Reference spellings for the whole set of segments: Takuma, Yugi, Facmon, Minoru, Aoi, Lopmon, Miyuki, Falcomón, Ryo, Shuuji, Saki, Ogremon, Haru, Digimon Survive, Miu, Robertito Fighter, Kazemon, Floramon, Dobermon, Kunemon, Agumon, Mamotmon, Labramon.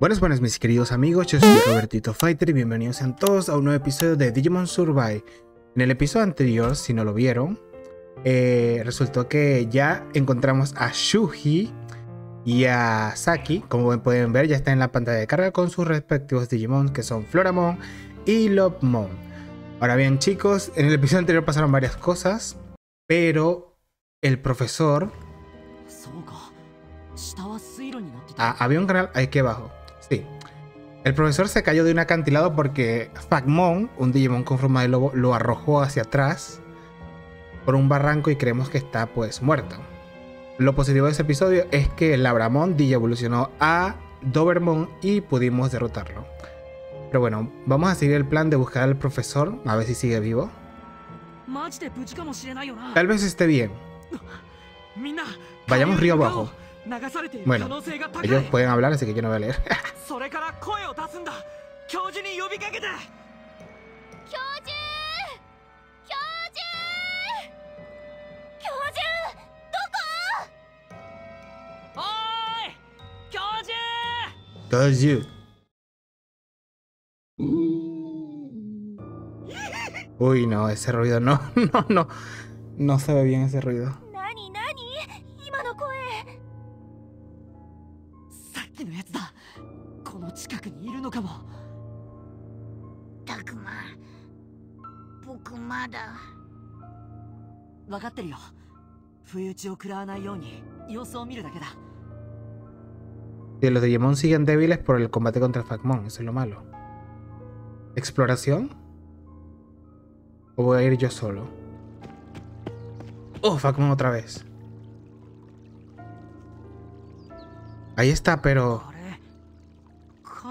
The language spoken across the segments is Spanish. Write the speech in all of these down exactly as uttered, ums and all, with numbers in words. Buenas, buenas mis queridos amigos, yo soy Robertito Fighter y bienvenidos a todos a un nuevo episodio de Digimon Survive. En el episodio anterior, si no lo vieron, eh, resultó que ya encontramos a Shuuji y a Saki. Como pueden ver, ya está en la pantalla de carga con sus respectivos Digimon, que son Floramon y Lopmon. Ahora bien chicos, en el episodio anterior pasaron varias cosas, pero el profesor... Ah, había un canal aquí abajo. Sí. El profesor se cayó de un acantilado porque Facmon, un Digimon con forma de lobo, lo arrojó hacia atrás por un barranco y creemos que está pues muerto. Lo positivo de ese episodio es que Labramon digievolucionó a Dobermon y pudimos derrotarlo. Pero bueno, vamos a seguir el plan de buscar al profesor, a ver si sigue vivo. Tal vez esté bien. Vayamos río abajo. Bueno, ellos pueden hablar, así que yo no voy a leer. Uy, no, ese ruido no, no, no, no se ve bien ese ruido. Sí, los Digimon siguen débiles por el combate contra Facmon, eso es lo malo. ¿Exploración? ¿O voy a ir yo solo? ¡Oh, Facmon otra vez! Ahí está, pero...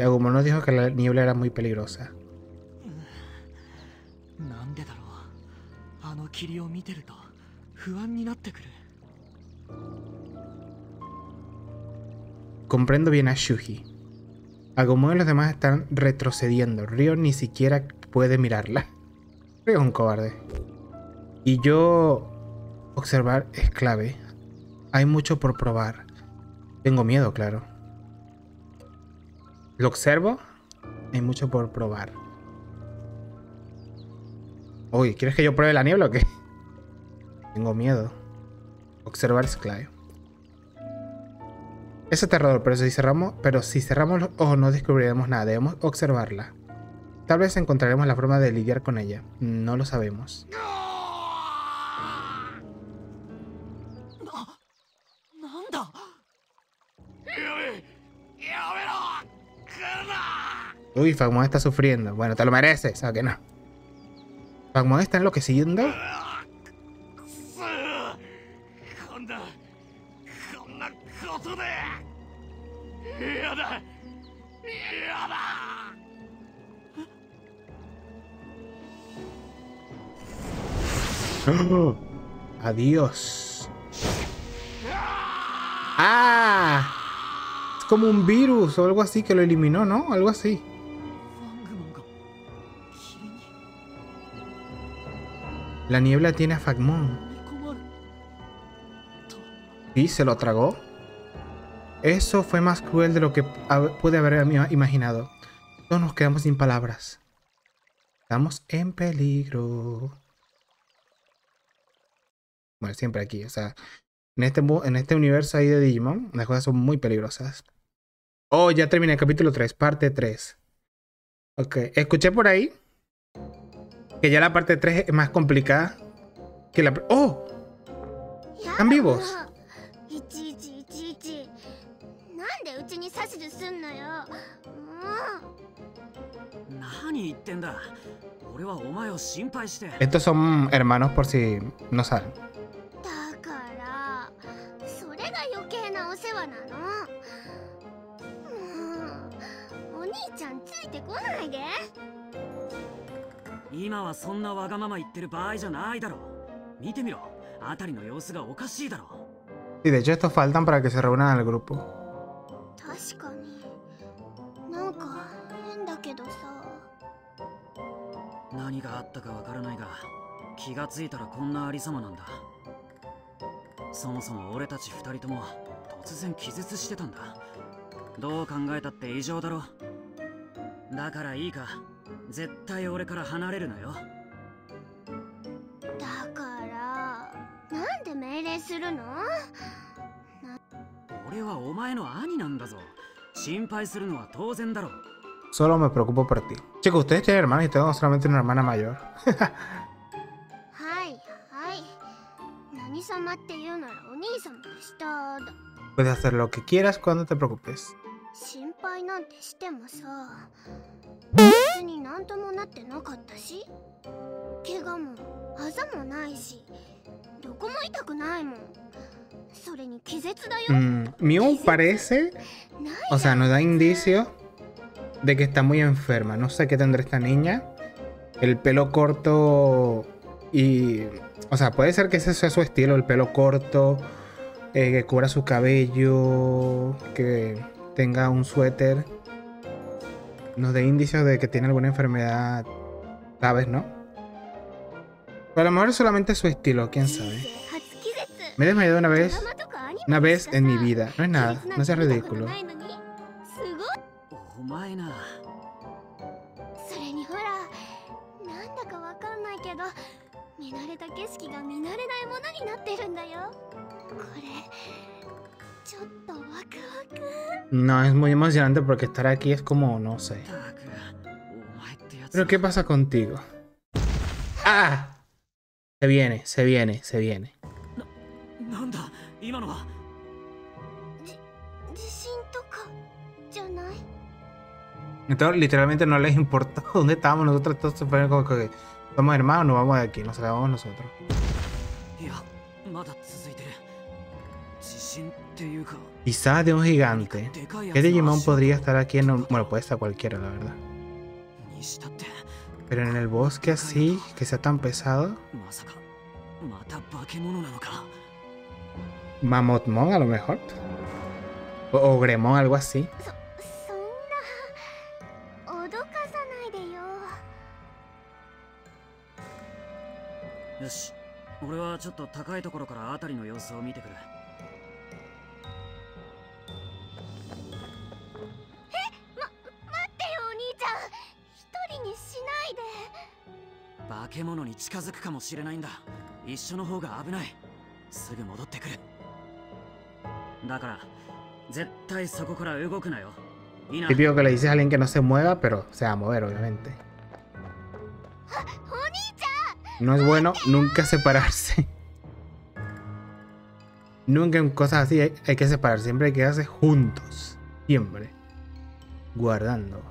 Agumon nos dijo que la niebla era muy peligrosa. Comprendo bien a Shuuji. Agumon y los demás están retrocediendo. Ryo ni siquiera puede mirarla. Ryo es un cobarde. Y yo... observar es clave. Hay mucho por probar. Tengo miedo, claro. Lo observo. Hay mucho por probar. Uy, ¿quieres que yo pruebe la niebla o qué? Tengo miedo. Observar es clave. Es aterrador, pero si cerramos, pero si cerramos los ojos no descubriremos nada. Debemos observarla. Tal vez encontraremos la forma de lidiar con ella. No lo sabemos. Uy, Facmon está sufriendo. Bueno, te lo mereces, ¿a que no? Facmon está enloqueciendo. Oh, adiós. ¡Ah! Es como un virus o algo así que lo eliminó, ¿no? Algo así. La niebla tiene a Facmon. ¿Y se lo tragó? Eso fue más cruel de lo que pude haber imaginado. Todos nos quedamos sin palabras. Estamos en peligro. Bueno, siempre aquí. O sea, en este, en este universo ahí de Digimon, las cosas son muy peligrosas. Oh, ya terminé el capítulo tres, parte tres. Ok, escuché por ahí que ya la parte tres es más complicada que la... ¡Oh! ¡Están vivos! Estos son hermanos por si no saben. なお世話なの。もうお兄ちゃんついてこないで。今はそんなわがまま言ってる場合じゃないだろ。見てみろ。あたりの様子がおかしいだろ。Y de hecho estos faltan para que se reúnan al grupo. 確かに。なんか変だけどさ。何があったかわからないが、気がついたらこんなありさまなんだ。 そもそも俺たち二人とも突然気絶してたんだ。どう考えたって異常だろ。だからいいか、絶対俺から離れるなよ。だからなんで命令するの？俺はお前の兄なんだぞ。心配するのは当然だろ。Solo me preocupo por ti. Chicos, ustedes tienen hermanos y tengo solamente una hermana mayor. 様って言うならお兄様の下だ。 Puedes hacer lo que quieras cuando te preocupes. 心配なんてしてもさ、別に何ともなってなかったし、怪我もあざもないし、どこも痛くないもん。それに気絶だよ。Miu parece, o sea, nos da indicio de que está muy enferma. No sé qué tendrá esta niña. El pelo corto y O sea, puede ser que ese sea su estilo, el pelo corto, eh, que cubra su cabello, que tenga un suéter. Nos dé indicios de que tiene alguna enfermedad, ¿sabes, no? Pero a lo mejor es solamente su estilo, quién sabe. Me he desmayado una vez, una vez en mi vida. No es nada, no seas ridículo. No, es muy emocionante porque estar aquí es como, no sé. ¿Pero qué pasa contigo? ¡Ah! Se viene, se viene, se viene. Entonces, literalmente no les importó dónde estábamos nosotros, todos se ponen como que... Somos hermanos, nos vamos de aquí, nos salvamos nosotros. Quizás de un gigante. ¿Qué Digimon podría estar aquí en un... Bueno, puede estar cualquiera, la verdad. Pero en el bosque así, que sea tan pesado. Mamotmon, a lo mejor. O Ogremon, algo así. Típico que le dices a alguien que no se mueva, pero se va a mover, obviamente. No es bueno nunca separarse. Nunca en cosas así hay, hay que separarse. Siempre hay que quedarse juntos. Siempre. Guardando.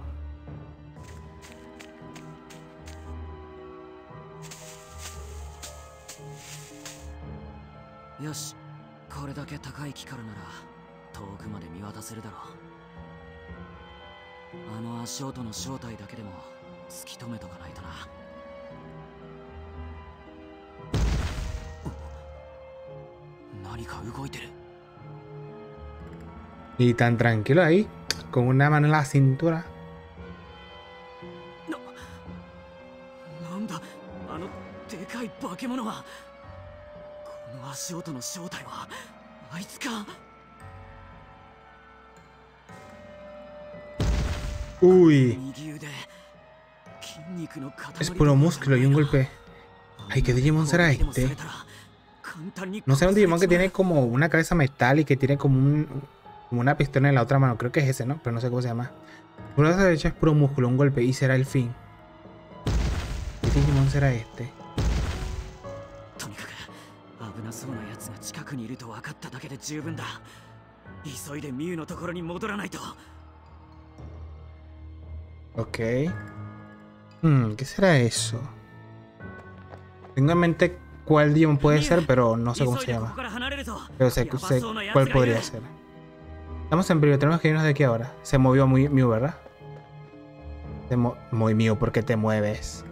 Y tan tranquilo ahí, con una mano en la cintura. Uy. Es puro músculo y un golpe. Ay, ¿qué Digimon será este? No sé, un Digimon que tiene como una cabeza metal y que tiene como, un, como una pistola en la otra mano. Creo que es ese, ¿no? Pero no sé cómo se llama. Por la derecha es puro músculo, un golpe y será el fin. ¿Qué Digimon será este? Ok. Hmm, ¿qué será eso? Tengo en mente cuál Digimon puede ser, pero no sé cómo se llama. Pero sé, sé cuál podría ser. Estamos en peligro, tenemos que irnos de aquí ahora. Se movió muy Mew, ¿verdad? Se mo muy Mew, ¿por qué te mueves?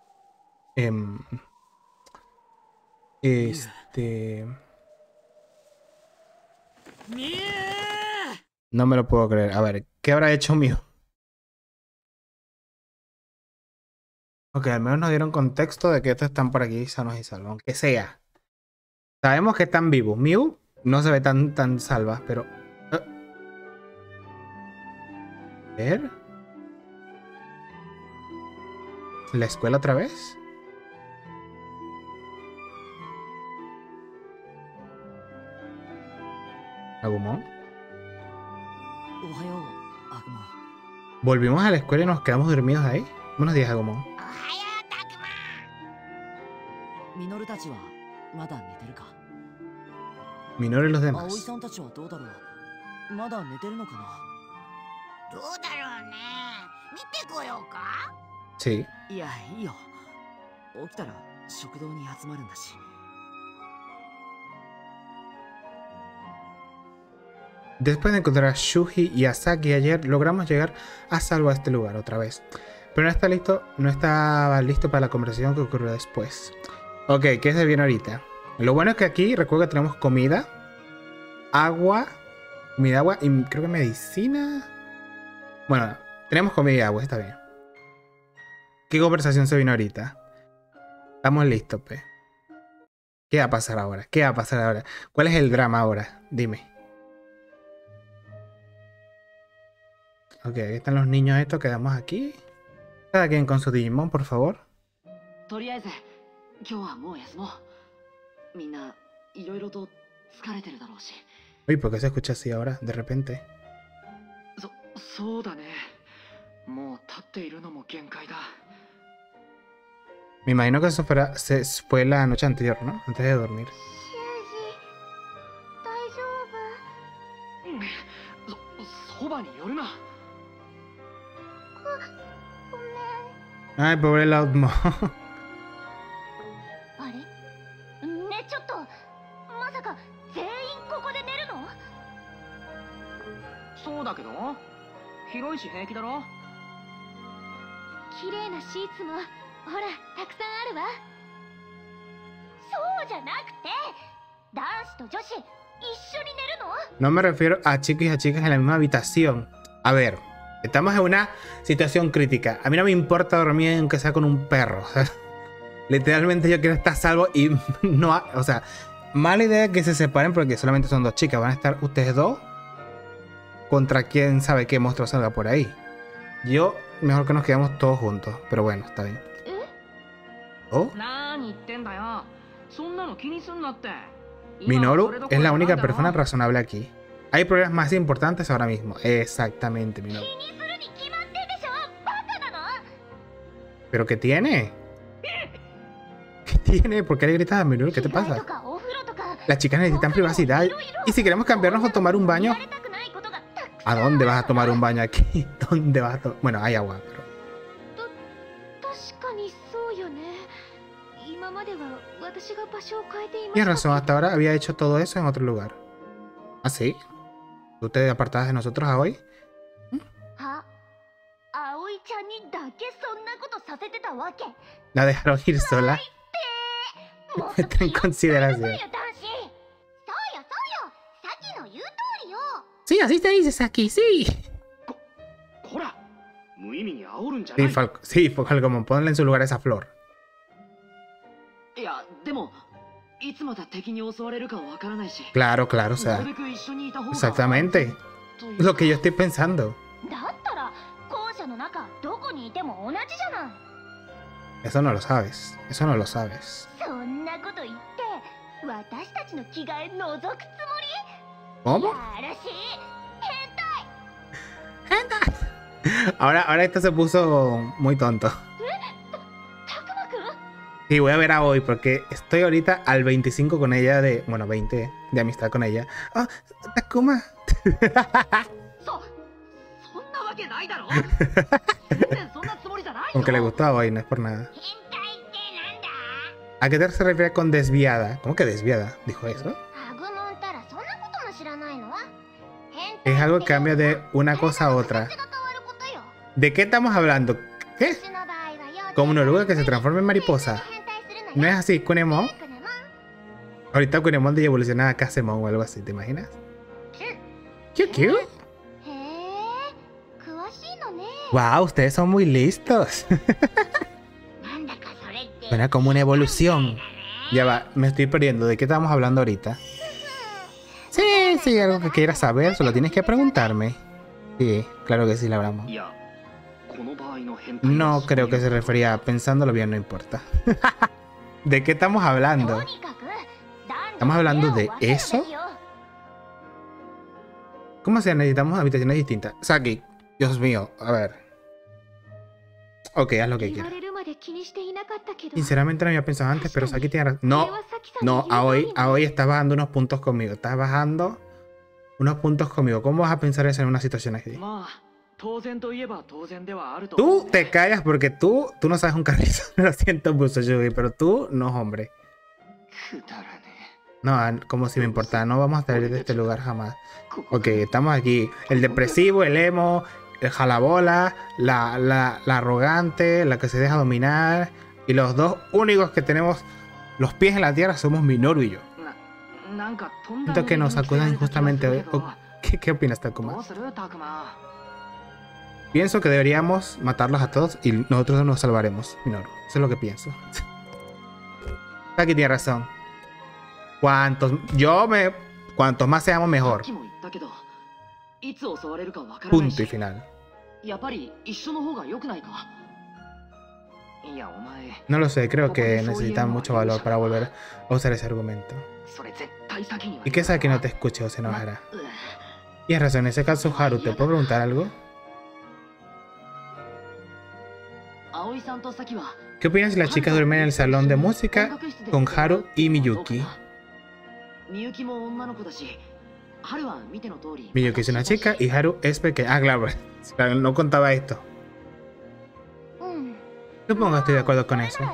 Um, este... No me lo puedo creer. A ver, ¿qué habrá hecho mío? Ok, al menos nos dieron contexto de que estos están por aquí sanos y salvos, aunque sea. Sabemos que están vivos. Mew no se ve tan, tan salva, pero... ¿A ver? ¿La escuela otra vez? Agumon. Volvimos a la escuela y nos quedamos dormidos ahí. Buenos días, Agumon. Minoru y los demás. Sí. Después de encontrar a Shuuji y a Saki ayer, logramos llegar a salvo a este lugar otra vez. Pero no está listo, no estaba listo para la conversación que ocurrió después. Ok, ¿qué se viene ahorita? Lo bueno es que aquí, recuerdo que tenemos comida, agua, comida, agua y creo que medicina. Bueno, tenemos comida y agua, está bien. ¿Qué conversación se vino ahorita? Estamos listos, pe. ¿Qué va a pasar ahora? ¿Qué va a pasar ahora? ¿Cuál es el drama ahora? Dime. Ok, aquí están los niños estos, quedamos aquí. Cada quien con su Digimon, por favor. Uy, ¿por qué se escucha así ahora, de repente? Me imagino que eso fuera, se fue la noche anterior, ¿no? Antes de dormir. Ay, pobre Lopmon. No me refiero a chicos y a chicas en la misma habitación. A ver. Estamos en una situación crítica. A mí no me importa dormir aunque sea con un perro. O sea, literalmente yo quiero estar salvo y no... Ha, o sea, mala idea que se separen porque solamente son dos chicas. Van a estar ustedes dos contra quién sabe qué monstruo salga por ahí. Yo, mejor que nos quedemos todos juntos. Pero bueno, está bien. ¿Oh? Minoru es la única persona razonable aquí. Hay problemas más importantes ahora mismo. Exactamente, Minoru. ¿Pero qué tiene? ¿Qué tiene? ¿Por qué le gritas a Minoru? ¿Qué te pasa? Las chicas necesitan privacidad. Y si queremos cambiarnos o tomar un baño... ¿A dónde vas a tomar un baño aquí? ¿Dónde vas a tomar? Bueno, hay agua, pero... Tienes razón, hasta ahora había hecho todo eso en otro lugar. ¿Ah, sí? ¿Tú te apartabas de nosotros, Aoi? ¿Mm? ¿La dejaron ir sola? Ten consideración. Sí, así te dices aquí, sí. Sí, Falco, sí, Falcomón, ponle en su lugar esa flor. Claro, claro, o sea, exactamente lo que yo estoy pensando. Eso no lo sabes, eso no lo sabes. ¿Cómo? Ahora, ahora esto se puso muy tonto. Sí, voy a ver a Aoi porque estoy ahorita al veinticinco con ella de... Bueno, veinte de amistad con ella. ¡Oh, Takuma! Aunque le gustó a Aoi, no es por nada. ¿A qué te se refiere con desviada? ¿Cómo que desviada? ¿Dijo eso? Es algo que cambia de una cosa a otra. ¿De qué estamos hablando? ¿Qué? Como una oruga que se transforma en mariposa. ¿No es así, Kunemon? Ahorita Kunemon de evolucionar a Kazemon o algo así, ¿te imaginas? ¡Qué cute! ¡Wow! Ustedes son muy listos. Suena como una evolución. Ya va, me estoy perdiendo. ¿De qué estamos hablando ahorita? Sí, sí, algo que quieras saber, solo tienes que preguntarme. Sí, claro que sí, Labramon. No creo que se refería a pensándolo bien, no importa. ¿De qué estamos hablando? ¿Estamos hablando de eso? ¿Cómo se necesitamos habitaciones distintas? Saki, Dios mío, a ver. Ok, haz lo que quieras. Sinceramente no había pensado antes, pero Saki tiene razón. No, no, Aoi, Aoi está bajando unos puntos conmigo. Estás bajando unos puntos conmigo. ¿Cómo vas a pensar eso en una situación así? Tú te callas porque tú, tú no sabes un carrizo. Lo siento mucho, Yugi, pero tú no, hombre. No, como si me importara. No vamos a salir de este lugar jamás. Ok, estamos aquí. El depresivo, el emo, el jalabola, la, la, la arrogante, la que se deja dominar. Y los dos únicos que tenemos los pies en la tierra somos Minoru y yo. Siento que nos acusan injustamente hoy. Oh, ¿qué, ¿Qué opinas, Takuma? Pienso que deberíamos matarlos a todos y nosotros nos salvaremos, Minoru. Eso es lo que pienso. Saki tiene razón. Cuantos, yo me, cuantos más seamos, mejor. Punto y final. No lo sé, creo que necesitan mucho valor para volver a usar ese argumento. Y que Saki no te escuche o se enojará. Tienes razón, en ese caso, Haru, ¿te puedo preguntar algo? ¿Qué opinas si las chicas duermen en el salón de música con Haru y Miyuki? Miyuki es una chica y Haru es pequeña. Ah, claro, no contaba esto. Supongo que estoy de acuerdo con eso.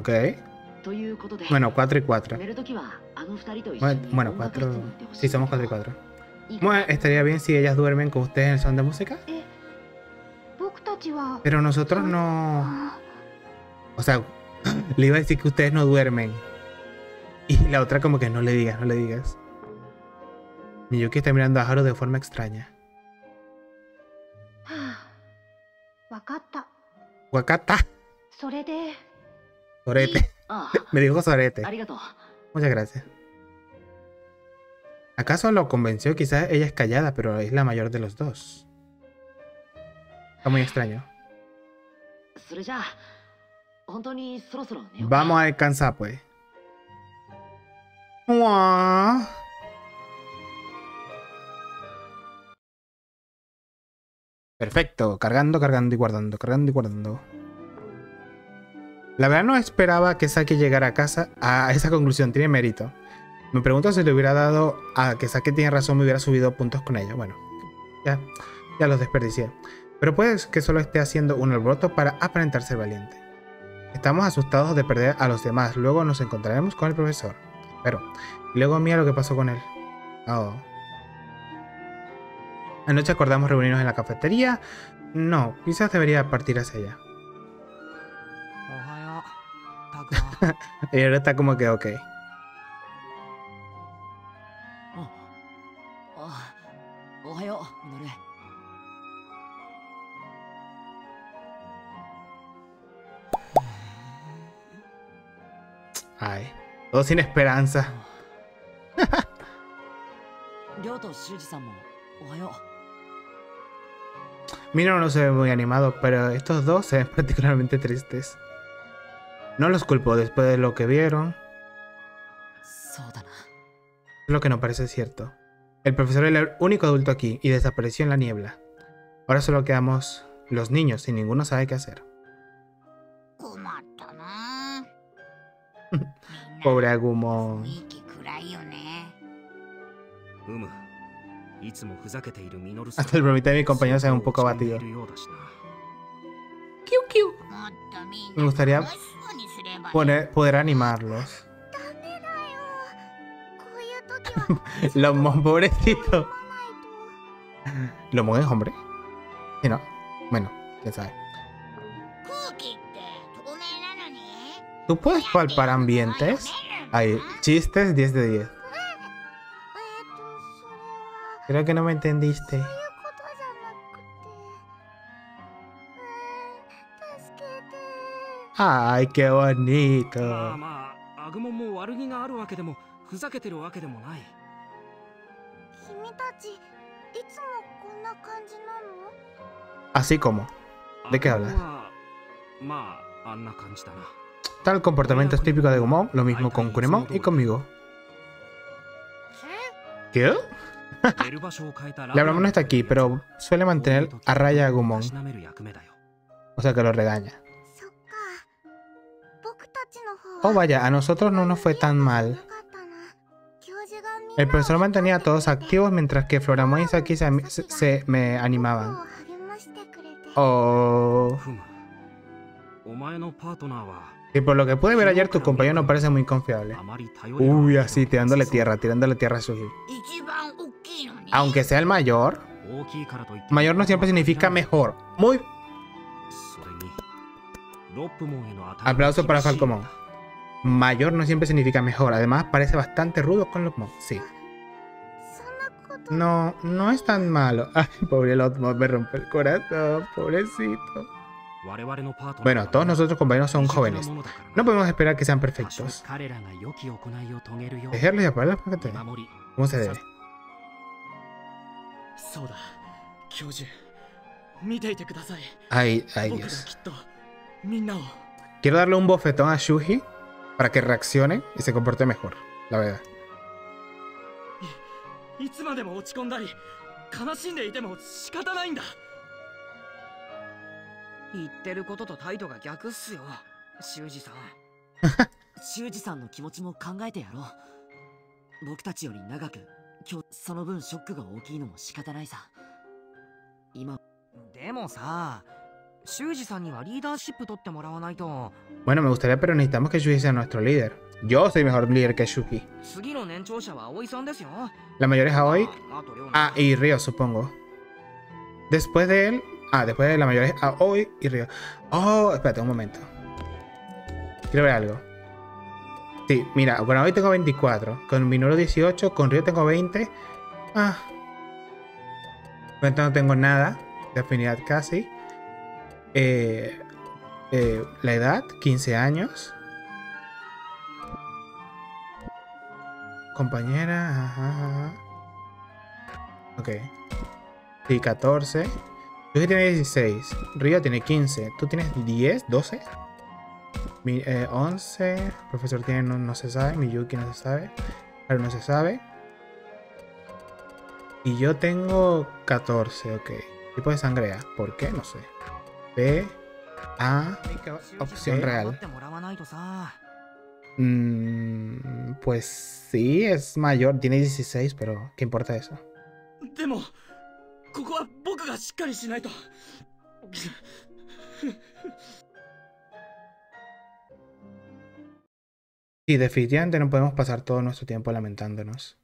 Ok. Bueno, cuatro y cuatro. Bueno, cuatro... Sí, somos cuatro y cuatro. Bueno, estaría bien si ellas duermen con ustedes en el salón de música. Pero nosotros no... O sea, le iba a decir que ustedes no duermen. Y la otra como que no le digas, no le digas. Miyuki está mirando a Haru de forma extraña. Wakata. Sorete. Sorete. Me dijo sorete. Muchas gracias. ¿Acaso lo convenció? Quizás ella es callada, pero es la mayor de los dos. Está muy extraño. Vamos a descansar, pues. ¡Mua! Perfecto. Cargando, cargando y guardando, cargando y guardando. La verdad no esperaba que Saki llegara a casa a esa conclusión. Tiene mérito. Me pregunto si le hubiera dado a que Saki tiene razón, me hubiera subido puntos con ella. Bueno, ya, ya los desperdicié. Pero puede que solo esté haciendo un alboroto para aparentar ser valiente. Estamos asustados de perder a los demás. Luego nos encontraremos con el profesor. Pero, luego mira lo que pasó con él. Oh. Anoche acordamos reunirnos en la cafetería. No, quizás debería partir hacia ella. Y ahora está como que ok. Ay, todo sin esperanza. Minoru no se ve muy animado, pero estos dos se ven particularmente tristes. No los culpo después de lo que vieron. Lo que no parece cierto. El profesor era el único adulto aquí y desapareció en la niebla. Ahora solo quedamos Los niños, y ninguno sabe qué hacer. Pobre Agumon. Hasta el bromita de mi compañero se ve un poco abatido. Me gustaría poner, poder animarlos. Lopmon, pobrecito. Lopmon es hombre. Sí, no. Bueno, ya sabes. ¿Tú puedes palpar ambientes? Ahí, chistes diez de diez. Creo que no me entendiste. ¡Ay, qué bonito! Así como, ¿de qué hablas? Tal comportamiento es típico de Agumon, lo mismo con Kunemon y conmigo. ¿Qué? Labramon está aquí, pero suele mantener a raya a Agumon. O sea que lo regaña. Oh vaya, a nosotros no nos fue tan mal. El profesor mantenía a todos activos mientras que Floramon y Saki se, se, se me animaban. Oh. Y por lo que pude ver ayer, tu compañero no parece muy confiable. Uy, así, tirándole tierra, tirándole tierra a Shuuji. Aunque sea el mayor, mayor no siempre significa mejor. Muy... Aplauso para Falcomón. Mayor no siempre significa mejor. Además, parece bastante rudo con Lopmon. Sí. No, no es tan malo. Ay, pobre Lopmon, me rompe el corazón. Pobrecito. Bueno, todos nosotros compañeros son jóvenes. No podemos esperar que sean perfectos. Dejarles y apagarlos para que te... ¿Cómo se debe? Ay, ay, Dios. Quiero darle un bofetón a Shuuji para que reaccione y se comporte mejor, la verdad. Bueno, me gustaría, pero necesitamos que Shuuji sea nuestro líder. Yo soy mejor líder que Shuuji. La mayor es Aoi. Ah, y Ryo, supongo. Después de él... Ah, después de la mayor es Aoi y Ryo. Oh, espérate un momento. Quiero ver algo. Sí, mira, con Aoi tengo veinticuatro. Con Minoru dieciocho, con Ryo tengo veinte. Ah. Entonces no tengo nada de afinidad casi. Eh, eh, la edad, quince años. Compañera, ajá, ajá. Ok. Sí, catorce. Yugi tiene dieciséis. Ryo tiene quince. ¿Tú tienes diez? ¿doce? Mi, eh, once. El profesor tiene, no, no se sabe. Miyuki no se sabe. Haru no se sabe. Y yo tengo catorce, ok. Tipo de sangre A. ¿Por qué? No sé. B, A, opción real. Mm, pues sí, es mayor, tiene dieciséis, pero ¿qué importa eso? Sí, definitivamente no podemos pasar todo nuestro tiempo lamentándonos.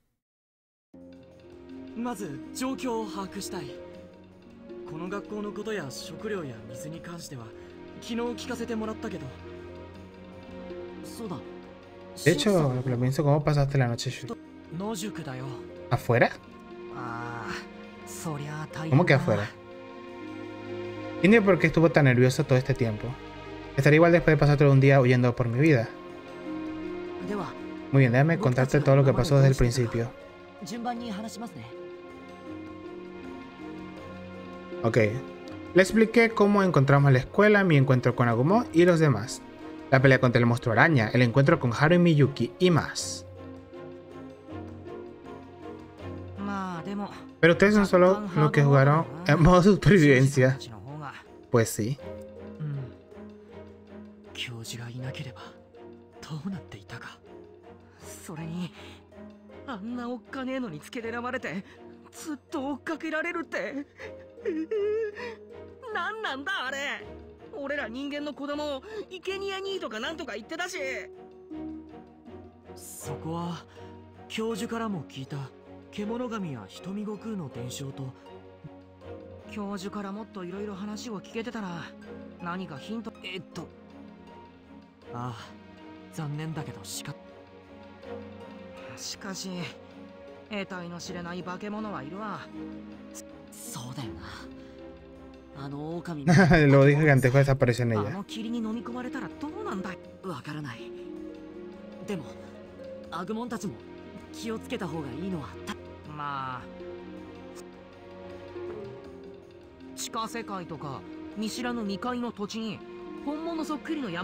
De hecho, lo pienso, ¿cómo pasaste la noche, Shuuji? ¿Afuera? ¿Cómo que afuera? Entiendo por qué estuvo tan nervioso todo este tiempo. Estaría igual después de pasar todo un día huyendo por mi vida. Muy bien, déjame contarte todo lo que pasó desde el principio. Ok, le expliqué cómo encontramos la escuela, mi encuentro con Agumon y los demás. La pelea contra el monstruo araña, el encuentro con Haru y Miyuki y más. Pero ustedes son solo los que jugaron en modo supervivencia. Pues sí. Lo dije que antes desapareció en ella.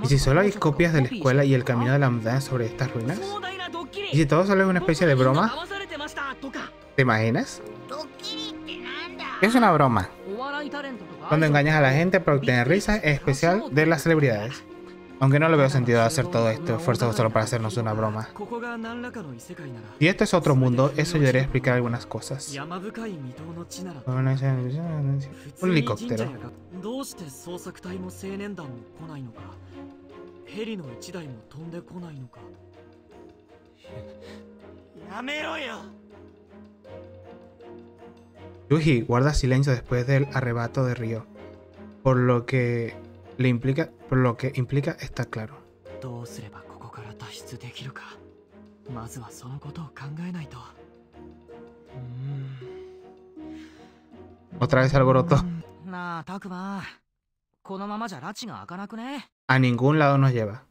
¿Y si solo hay copias de la escuela y el camino de la montaña sobre estas ruinas? ¿Y si todo solo es una especie de broma? ¿Te imaginas? Es una broma cuando engañas a la gente para obtener risas, en especial de las celebridades. Aunque no le veo sentido de hacer todo este esfuerzo solo para hacernos una broma. Si esto es otro mundo, eso ayudaría a explicar algunas cosas. Un helicóptero. Yugi guarda silencio después del arrebato de Ryo, por lo que le implica, por lo que implica está claro. Otra vez alboroto. A ningún lado nos lleva.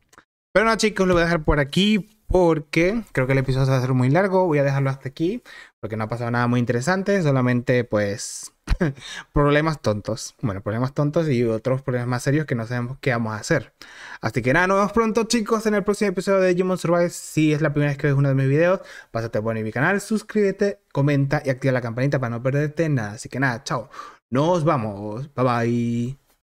Pero no, chicos, lo voy a dejar por aquí porque creo que el episodio va a ser muy largo. Voy a dejarlo hasta aquí porque no ha pasado nada muy interesante, solamente pues problemas tontos. Bueno, problemas tontos y otros problemas más serios que no sabemos qué vamos a hacer. Así que nada, nos vemos pronto, chicos, en el próximo episodio de Digimon Survive. Si es la primera vez que ves uno de mis videos, pásate por mi canal, suscríbete, comenta y activa la campanita para no perderte nada. Así que nada, chao. Nos vamos. Bye bye.